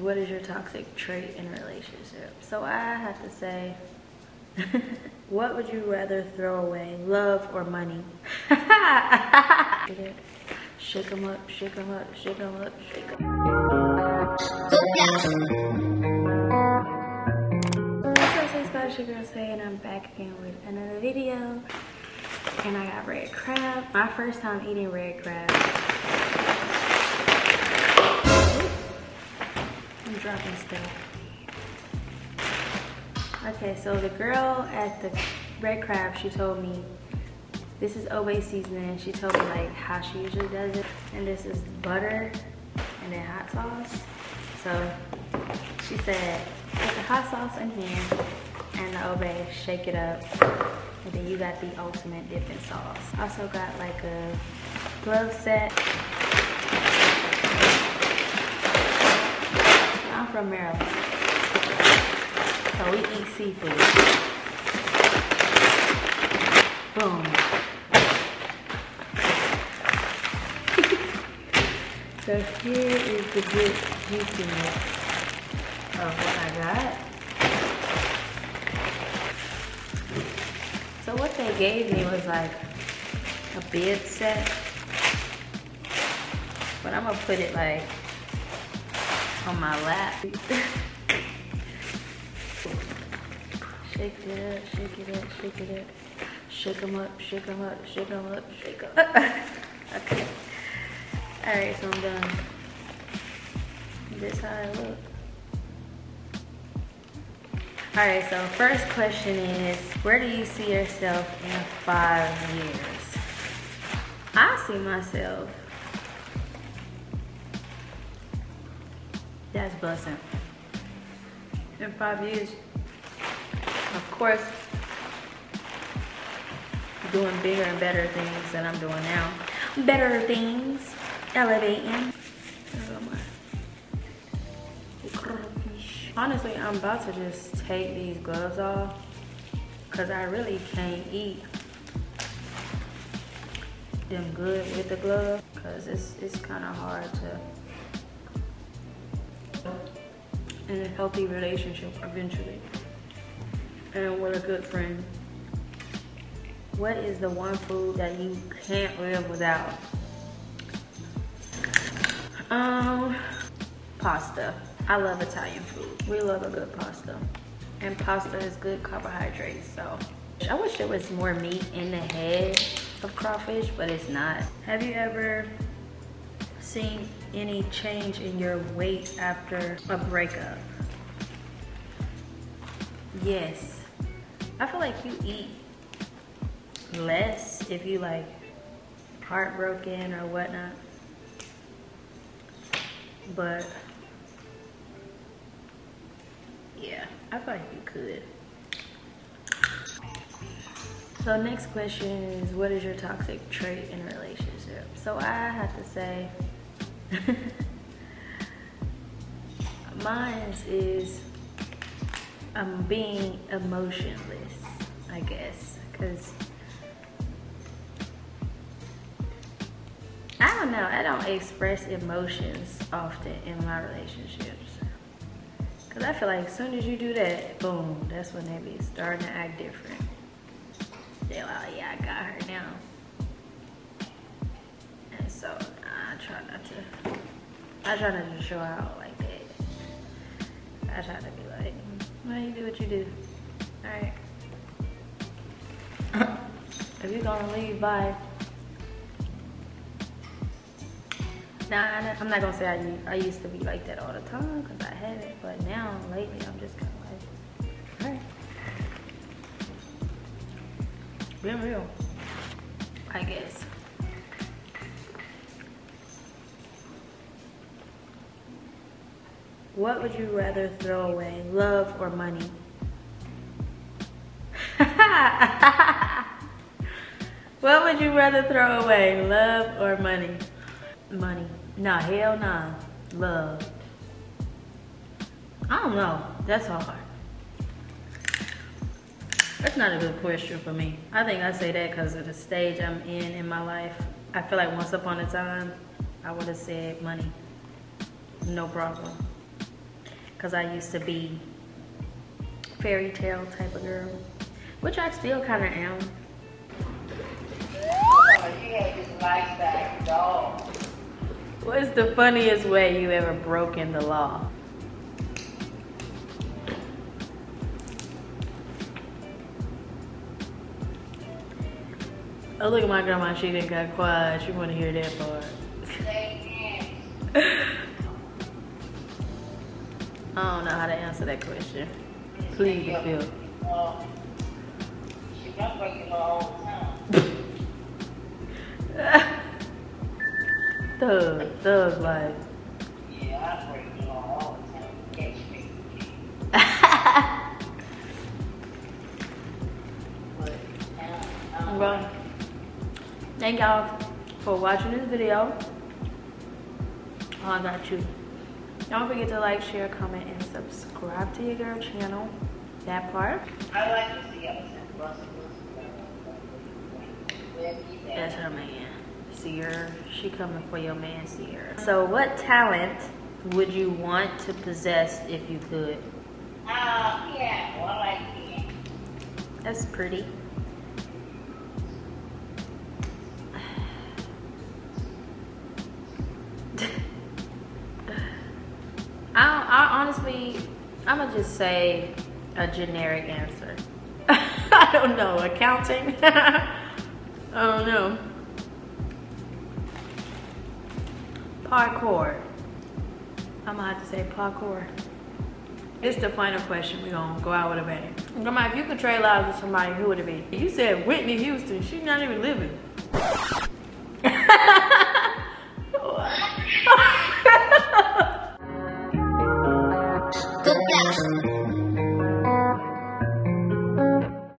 What is your toxic trait in a relationship? So I have to say, what would you rather throw away, love or money? Shake them up, shake them up, shake them up, shake them up. What's up, guys? Your girl Say, and I'm back again with another video. And I got red crab. My first time eating red crab. I'm dropping stuff. Okay, so the girl at the Red Crab, she told me this is OBE seasoning. She told me like how she usually does it, and this is butter and then hot sauce. So she said put the hot sauce in here and the OBE, shake it up, and then you got the ultimate dipping sauce. Also got like a glove set. From Maryland, so we eat seafood. Boom. So here is the good juiciness of what I got. So what they gave me was like a bib set, but I'm gonna put it like on my lap. Shake it up, shake it up, shake it up. Shake them up, shake them up, shake them up, shake them up. Okay. Alright, so I'm done. This is how I look. Alright, so first question is, where do you see yourself in 5 years? I see myself. That's blessing. In 5 years, of course, doing bigger and better things than I'm doing now. Better things, elevating. Honestly, I'm about to just take these gloves off because I really can't eat them good with the glove because it's kind of hard to. In a healthy relationship eventually, and with a good friend. What is the one food that you can't live without? Pasta. I love Italian food. We love a good pasta, and pasta is good carbohydrates. So I wish there was more meat in the head of crawfish, but it's not. Have you ever seen any change in your weight after a breakup? Yes. I feel like you eat less if you like heartbroken or whatnot. But yeah, I feel like you could. So next question is, what is your toxic trait in a relationship? So I have to say, mine's is I'm being emotionless, I guess, because I don't know, I don't express emotions often in my relationships because I feel like as soon as you do that, boom, that's when they be starting to act different. They're like, oh yeah, I got her now. And so I try not to just show out like that. I try to be like, well, you do what you do. Alright. If you're gonna leave, bye. Now, I'm not gonna say I used to be like that all the time, because I haven't, but now, lately, I'm just kind of like, alright. Being real, I guess. What would you rather throw away, love or money? What would you rather throw away, love or money? Money. Nah, hell nah. Love. I don't know. That's hard. That's not a good question for me. I think I say that because of the stage I'm in my life. I feel like once upon a time, I would have said money. No problem. because I used to be fairy tale type of girl, which I still kind of am. You had this lifestyle dog. What's the funniest way you ever broken the law? Oh, look at my grandma, she didn't got quiet. She wanna hear that part. I don't know how to answer that question. Please, Phil. She been breaking law all the time. Thug life. Yeah, I break the law all the time. Catch me. Well, thank y'all for watching this video. Oh, I got you. Don't forget to like, share, comment, and subscribe to your girl channel. That part. I like to see Russell. That's her man. Sierra, she coming for your man, Sierra. So what talent would you want to possess if you could? Yeah, well, I like it. That's pretty. I honestly, I'm gonna just say a generic answer. I don't know, accounting? I don't know. Parkour. I'm gonna have to say parkour. It's the final question. We're gonna go out with a bang. Grandma, if you could trade lives with somebody, who would it be? You said Whitney Houston. She's not even living. Good luck.